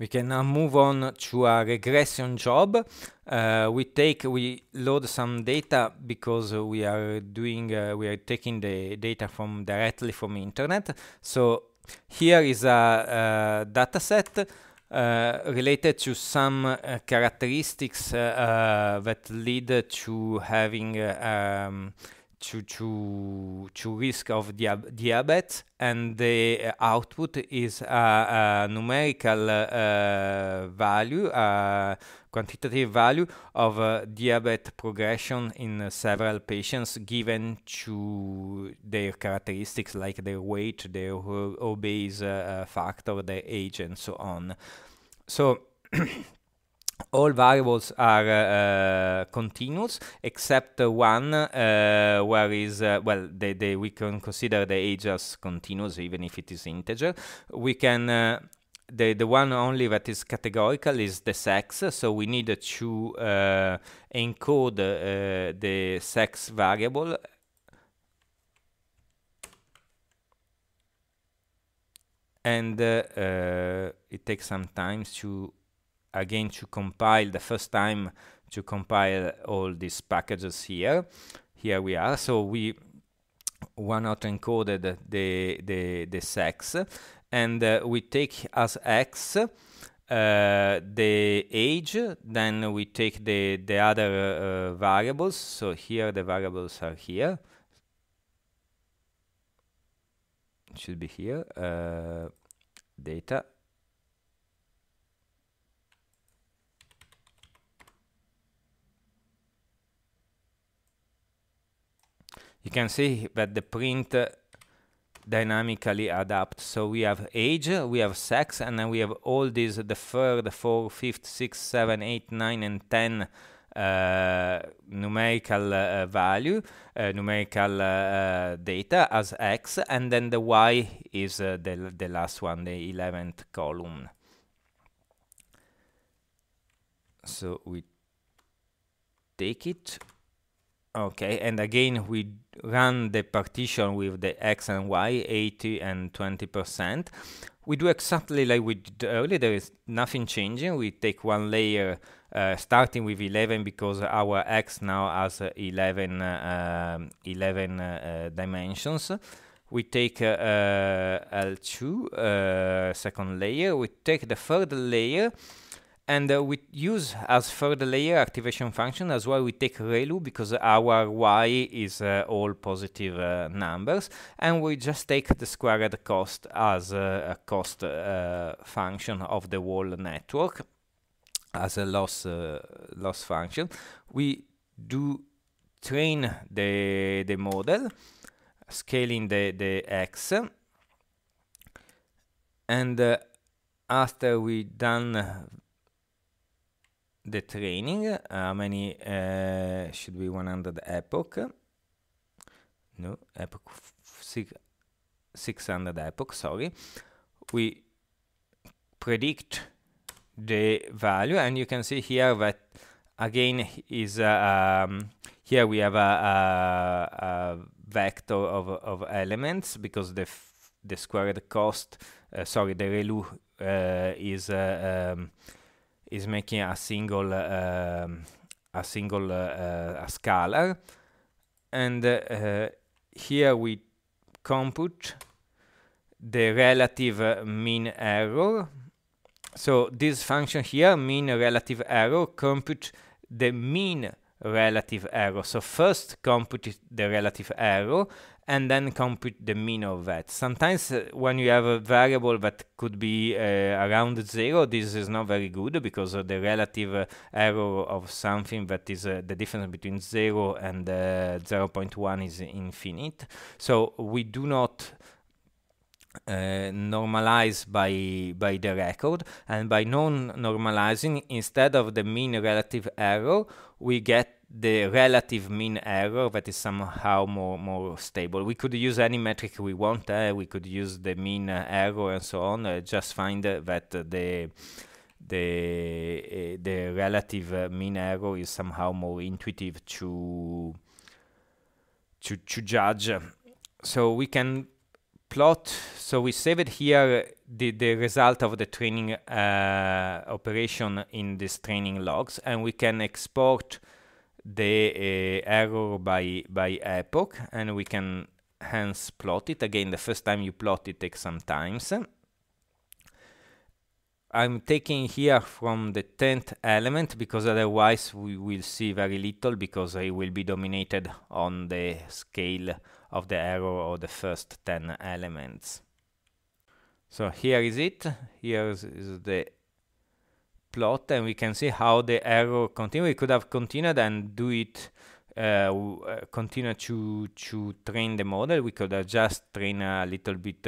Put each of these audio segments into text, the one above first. We can now move on to a regression job. We load some data because we are taking the data from directly from internet. So here is a data set related to some characteristics that lead to having to risk of diabetes, and the output is a numerical value, a quantitative value of diabetes progression in several patients given to their characteristics like their weight, their obese factor, their age, and so on. So all variables are continuous except one where is well, we can consider the age as continuous even if it is integer. We can the one only that is categorical is the sex, so we need to encode the sex variable. And it takes some time to compile the first time to compile all these packages here. Here we are. So we one out encoded the sex, and we take as x the age. Then we take the other variables. So here the variables are here. It should be here. Data. You can see that the print dynamically adapts. So we have age, we have sex, and then we have all these, the third, the fourth, fifth, sixth, 7, 8, 9, and 10 numerical value, numerical data as x, and then the y is the last one, the 11th column. So we take it. Okay, and again we run the partition with the x and y, 80 and 20%. We do exactly like we did earlier. There is nothing changing. We take one layer starting with 11 because our x now has 11 dimensions. We take L2, second layer. We take the third layer. And we use as further layer activation function as well. We take ReLU because our y is all positive numbers, and we just take the squared cost as a cost function of the whole network as a loss function. We do train the model, scaling the x, and after we done the training, how many should be 100 epoch? No, epoch 600 epoch. Sorry, we predict the value, and you can see here that again is here we have a vector of elements because the squared cost. Sorry, the ReLU is making a single scalar, and here we compute the relative mean error. So this function here, mean relative error, compute the mean relative error. So first compute the relative error and then compute the mean of that. Sometimes when you have a variable that could be around 0, this is not very good because the relative error of something that is the difference between 0 and 0.1 is infinite. So we do not normalize by the record, and by non-normalizing, instead of the mean relative error, we get the relative mean error that is somehow more stable. We could use any metric we want. We could use the mean error and so on. Just find that the relative mean error is somehow more intuitive to judge. So we can plot. So we saved here the result of the training operation in this training logs, and we can export the error by epoch, and we can hence plot it. Again, the first time you plot it takes some time. I'm taking here from the 10th element because otherwise we will see very little, because it will be dominated on the scale of the error or the first 10 elements. So here is it. Here is the plot, and we can see how the error continues. We could have continued and do it, continue to train the model. We could just train a little bit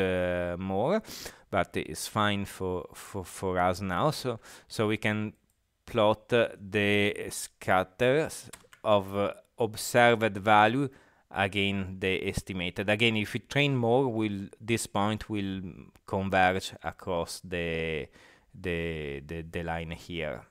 more, but it's fine for us now. So we can plot the scatters of observed value again the estimated. Again, if we train more, this point will converge across the line here.